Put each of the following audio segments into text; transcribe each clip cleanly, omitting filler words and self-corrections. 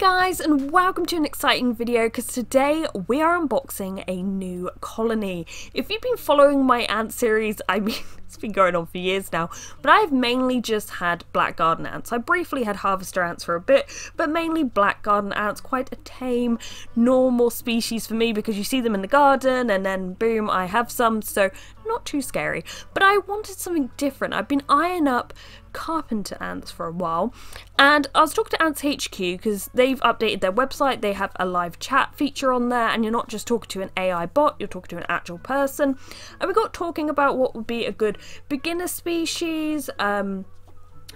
guys, and welcome to an exciting video, because today we are unboxing a new colony. If you've been following my ant series, I mean, it's been going on for years now, but I've mainly just had black garden ants. I briefly had harvester ants for a bit, but mainly black garden ants, quite a tame, normal species for me, because you see them in the garden and then boom, I have some, so not too scary. But I wanted something different. I've been eyeing up Carpenter ants for a while, and I was talking to Ants HQ because they've updated their website. They have a live chat feature on there, and you're not just talking to an AI bot, you're talking to an actual person. And we got talking about what would be a good beginner species,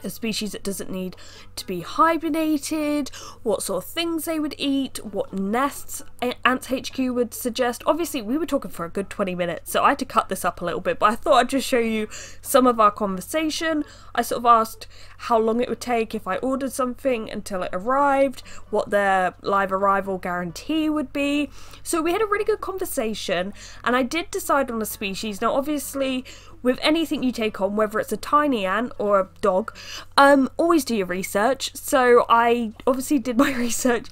a species that doesn't need to be hibernated, what sort of things they would eat, what nests Ants HQ would suggest. Obviously we were talking for a good 20 minutes, so I had to cut this up a little bit, but I thought I'd just show you some of our conversation. I sort of asked how long it would take if I ordered something until it arrived, what their live arrival guarantee would be. So we had a really good conversation, and I did decide on a species. Now obviously with anything you take on, whether it's a tiny ant or a dog, always do your research. So I obviously did my research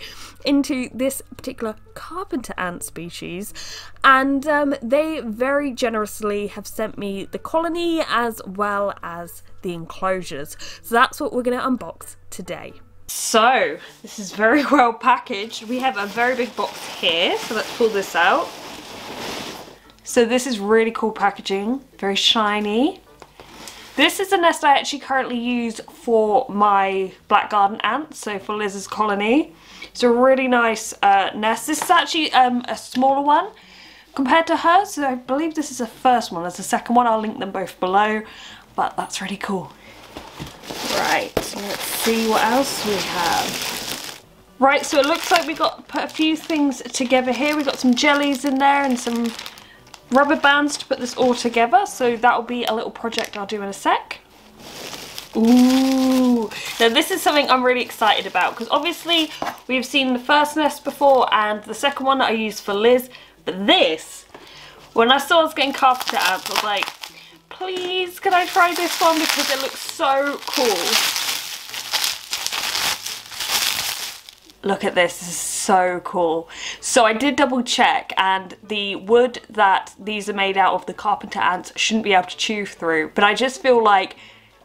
into this particular carpenter ant species, and they very generously have sent me the colony as well as the enclosures. So that's what we're going to unbox today. So this is very well packaged. We have a very big box here, so let's pull this out. So this is really cool packaging, very shiny. This is a nest I actually currently use for my black garden ants, so for Liz's colony. It's a really nice nest. This is actually a smaller one compared to hers, so I believe this is the first one. There's a second one, I'll link them both below, but that's really cool. Right, let's see what else we have. Right, so it looks like we got put a few things together here. We've got some jellies in there and some rubber bands to put this all together, so that'll be a little project I'll do in a sec. Ooh, now this is something I'm really excited about, because obviously we've seen the first nest before and the second one that I used for Liz, but this, when I saw I was getting carpenter ants, I was like, please can I try this one, because it looks so cool. Look at this, this is so cool. So I did double check, and the wood that these are made out of, the carpenter ants shouldn't be able to chew through, but I just feel like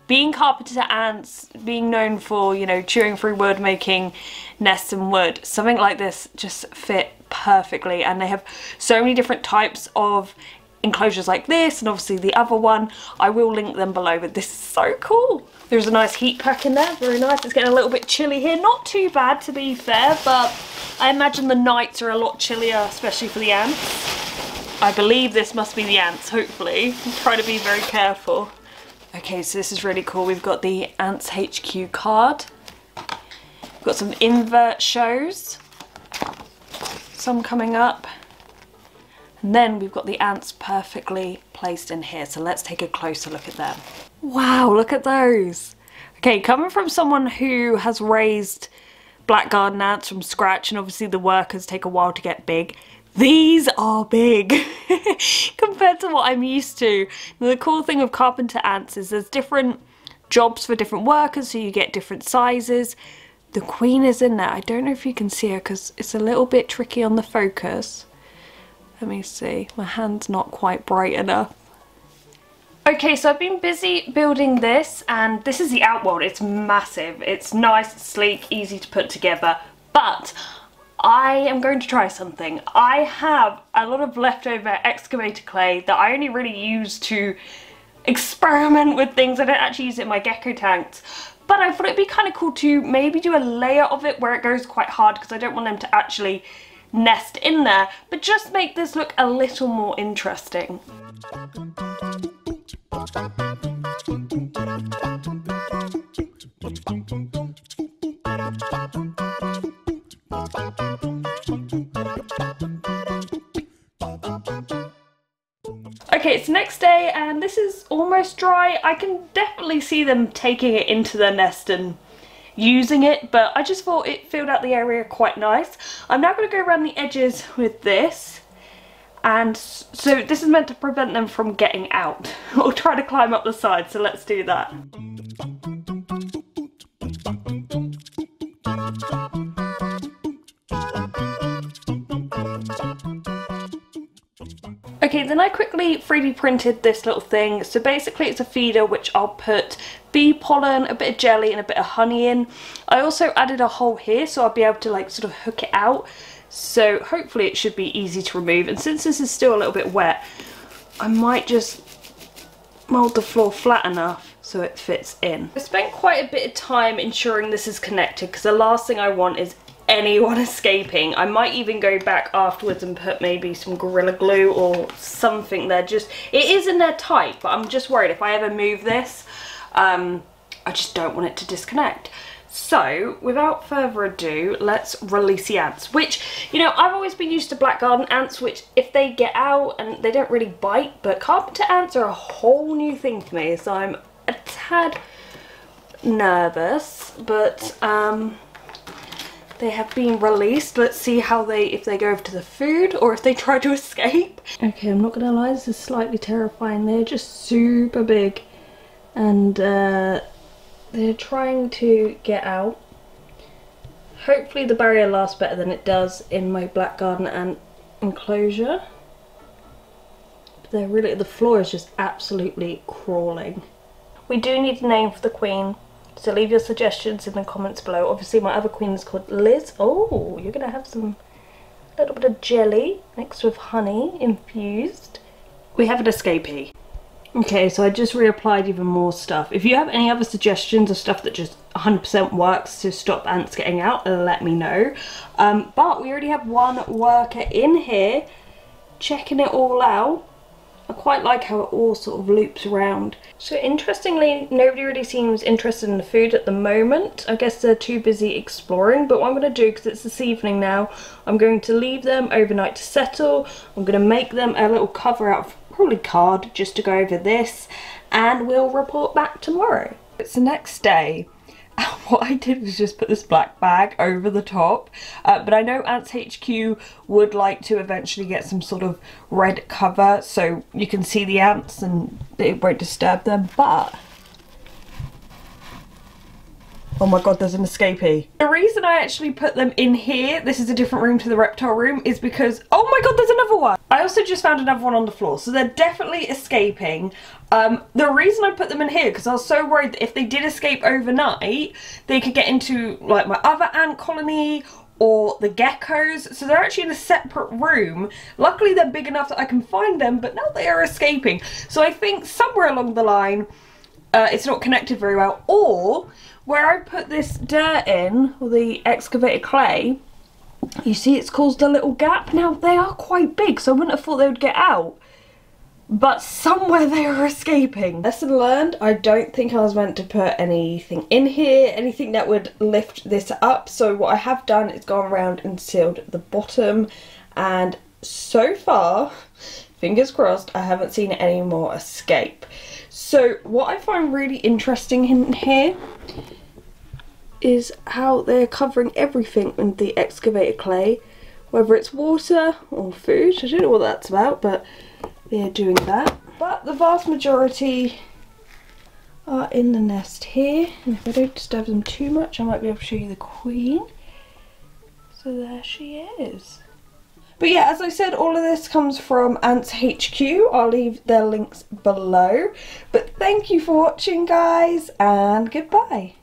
being carpenter ants, being known for, you know, chewing through wood, making nests in wood, something like this just fit perfectly. And they have so many different types of enclosures like this, and obviously the other one, I will link them below, but this is so cool. There's a nice heat pack in there, very nice. It's getting a little bit chilly here, not too bad to be fair, but I imagine the nights are a lot chillier, especially for the ants. I believe this must be the ants, hopefully. I'm trying to be very careful. Okay, so this is really cool. We've got the Ants HQ card. We've got some invert shows, some coming up. And then we've got the ants perfectly placed in here, so let's take a closer look at them. Wow, look at those. Okay, coming from someone who has raised black garden ants from scratch, and obviously the workers take a while to get big, these are big compared to what I'm used to. And the cool thing of carpenter ants is there's different jobs for different workers, so you get different sizes. The queen is in there. I don't know if you can see her because it's a little bit tricky on the focus. Let me see, my hand's not quite bright enough. Okay, so I've been busy building this, and this is the outworld. It's massive, it's nice, sleek, easy to put together, but I am going to try something. I have a lot of leftover excavator clay that I only really use to experiment with things. I don't actually use it in my gecko tanks, but I thought it'd be kind of cool to maybe do a layer of it where it goes quite hard, because I don't want them to actually nest in there, but just make this look a little more interesting. Okay, it's the next day and this is almost dry. I can definitely see them taking it into their nest and using it, but I just thought it filled out the area quite nice. I'm now going to go around the edges with this. And so this is meant to prevent them from getting out or try to climb up the side, so let's do that. then I quickly 3D printed this little thing. So basically it's a feeder which I'll put bee pollen, a bit of jelly and a bit of honey in. I also added a hole here so I'll be able to like sort of hook it out. So hopefully it should be easy to remove, and since this is still a little bit wet, I might just mould the floor flat enough so it fits in. I spent quite a bit of time ensuring this is connected because the last thing I want is anyone escaping. I might even go back afterwards and put maybe some Gorilla Glue or something there. Just, it is in there tight, but I'm just worried if I ever move this, I just don't want it to disconnect. So without further ado, let's release the ants, which, you know, I've always been used to black garden ants, which if they get out and they don't really bite, but carpenter ants are a whole new thing to me, so I'm a tad nervous, but they have been released. Let's see how they, if they go over to the food or if they try to escape. Okay, I'm not gonna lie, this is slightly terrifying. They're just super big and they're trying to get out. Hopefully the barrier lasts better than it does in my black garden ant enclosure. But they're really, the floor is just absolutely crawling. We do need a name for the queen, so leave your suggestions in the comments below. Obviously my other queen is called Liz. Oh, you're gonna have some little bit of jelly mixed with honey infused. We have an escapee. Okay, so I just reapplied even more stuff. If you have any other suggestions of stuff that just 100% works to stop ants getting out, let me know. But we already have one worker in here checking it all out. I quite like how it all sort of loops around. So interestingly, nobody really seems interested in the food at the moment. I guess they're too busy exploring, but what I'm going to do, because it's this evening now, I'm going to leave them overnight to settle. I'm going to make them a little cover out of probably card just to go over this, and we'll report back tomorrow. It's the next day, and what I did was just put this black bag over the top, but I know Ants HQ would like to eventually get some sort of red cover so you can see the ants and it won't disturb them, but oh my god, there's an escapee. The reason I actually put them in here, this is a different room to the reptile room, is because, oh my god, there's another one! I also just found another one on the floor, so they're definitely escaping. The reason I put them in here, because I was so worried that if they did escape overnight, they could get into, like, my other ant colony, or the geckos, so they're actually in a separate room. Luckily they're big enough that I can find them, but now they are escaping. So I think somewhere along the line, it's not connected very well, or where I put this dirt in, or the excavator clay, you see it's caused a little gap. Now they are quite big, so I wouldn't have thought they would get out, but somewhere they are escaping. Lesson learned, I don't think I was meant to put anything in here, anything that would lift this up, so what I have done is gone around and sealed the bottom, and so far, fingers crossed, I haven't seen any more escape. So what I find really interesting in here is how they're covering everything in the excavator clay, whether it's water or food. I don't know what that's about, but they're doing that. But the vast majority are in the nest here, and if I don't disturb them too much, I might be able to show you the queen. So there she is. But yeah, as I said, all of this comes from Ants HQ. I'll leave their links below. But thank you for watching, guys, and goodbye.